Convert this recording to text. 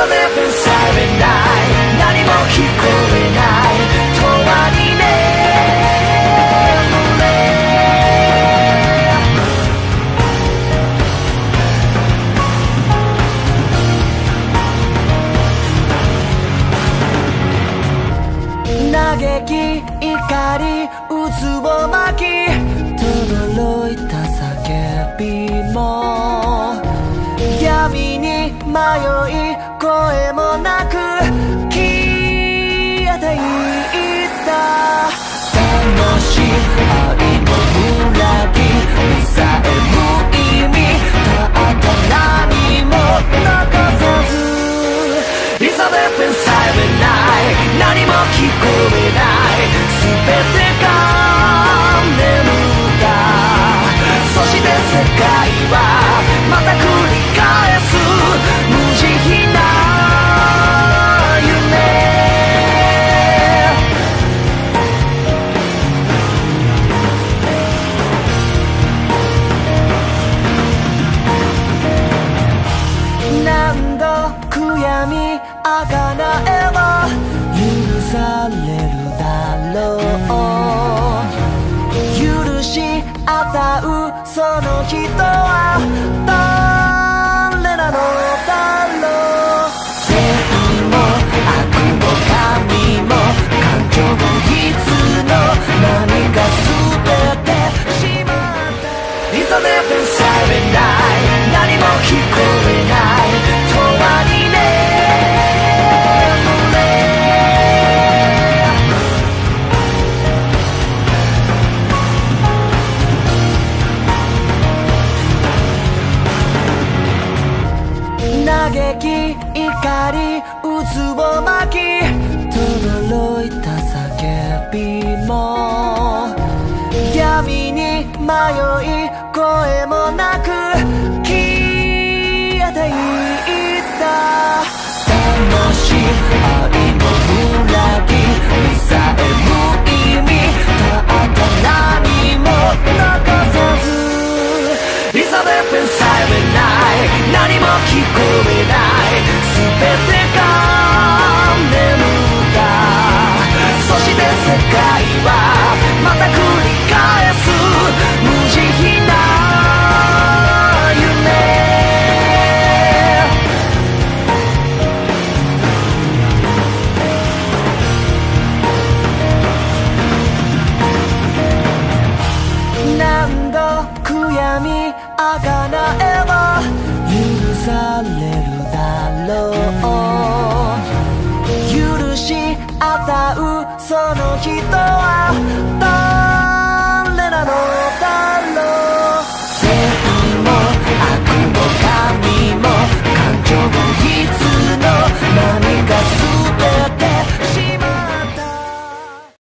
to live inside at night. Nani mo kikorenai, towa ni nemore. Nageki, ikari, uzu wo maki, todoroita sakebi mo. 闇に迷い声もなく消えていった楽しい愛の裏切りさえ無意味ただ何も残さず It's all up inside the night 何も聞こえない全てが眠ったそして世界はまた繰り 許し合ったその人は